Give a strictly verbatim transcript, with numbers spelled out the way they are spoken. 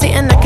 sitting next